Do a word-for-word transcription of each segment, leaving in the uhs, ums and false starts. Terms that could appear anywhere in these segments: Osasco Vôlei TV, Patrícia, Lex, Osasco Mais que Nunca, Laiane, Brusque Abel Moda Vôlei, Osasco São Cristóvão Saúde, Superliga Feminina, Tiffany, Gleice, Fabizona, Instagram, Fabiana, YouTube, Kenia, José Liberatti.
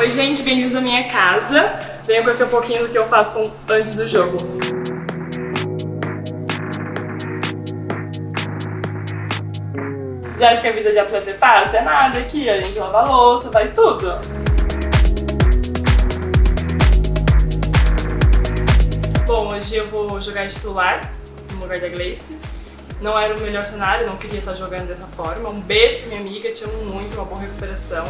Oi gente, bem-vindos à minha casa. Venha conhecer um pouquinho do que eu faço antes do jogo. Você acha que a vida de atleta é fácil? É nada aqui, a gente lava a louça, faz tudo. Bom, hoje eu vou jogar de titular no lugar da Gleice. Não era o melhor cenário, não queria estar jogando dessa forma. Um beijo pra minha amiga, te amo muito, uma boa recuperação.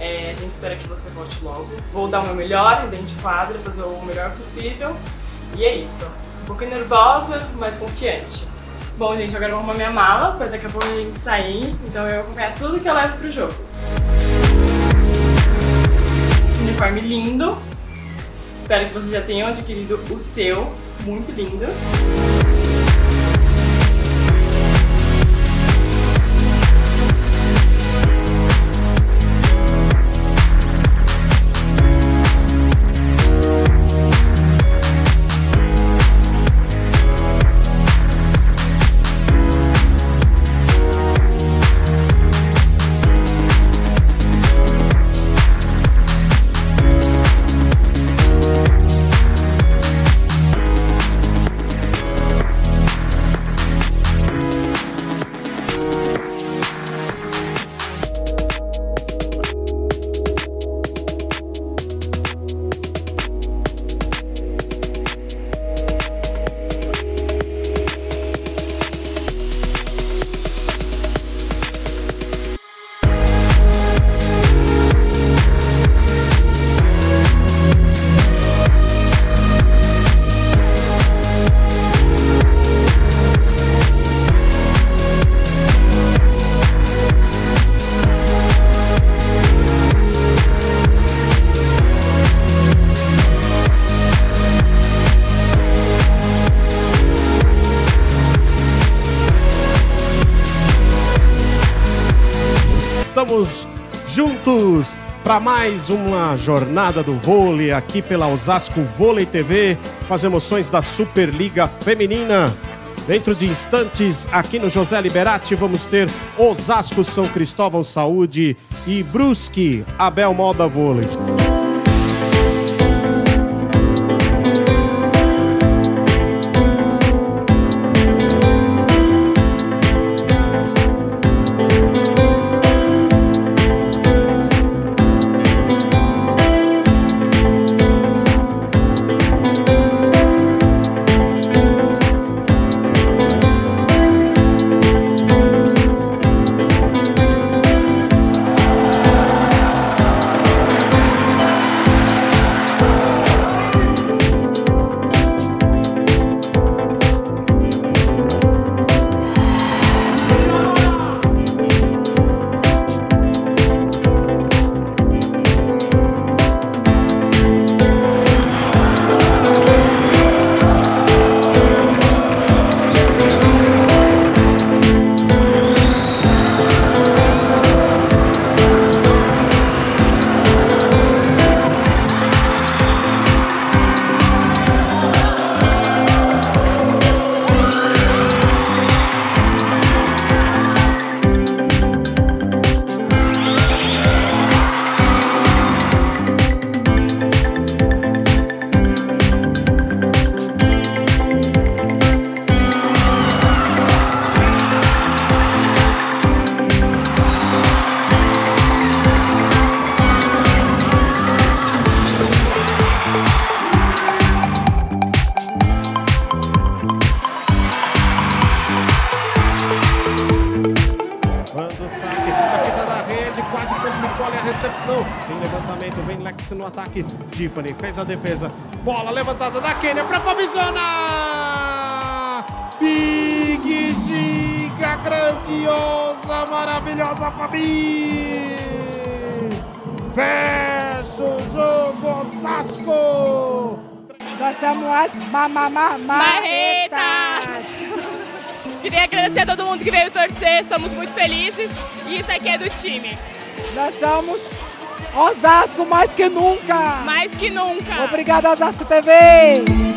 É, a gente espera que você volte logo. Vou dar o meu melhor dentro de quadra, fazer o melhor possível. E é isso. Um pouco nervosa, mas confiante. Bom, gente, agora eu vou arrumar minha mala, pra daqui a pouco a gente sair. Então eu vou acompanhar tudo que eu levo pro jogo. Uniforme lindo. Espero que vocês já tenham adquirido o seu. Muito lindo. Estamos juntos para mais uma jornada do vôlei aqui pela Osasco Vôlei T V, com as emoções da Superliga Feminina. Dentro de instantes, aqui no José Liberatti, vamos ter Osasco São Cristóvão Saúde e Brusque Abel Moda Vôlei. Tem levantamento, vem Lex no ataque. Tiffany fez a defesa. Bola levantada da Kenia para Fabizona! Big dica, grandiosa, maravilhosa, Fabi! Fecha o jogo, Osasco! Nós somos as marretas! Queria agradecer a todo mundo que veio torcer, estamos muito felizes e isso aqui é do time. Nós somos Osasco mais que nunca! Mais que nunca! Obrigado, Osasco T V!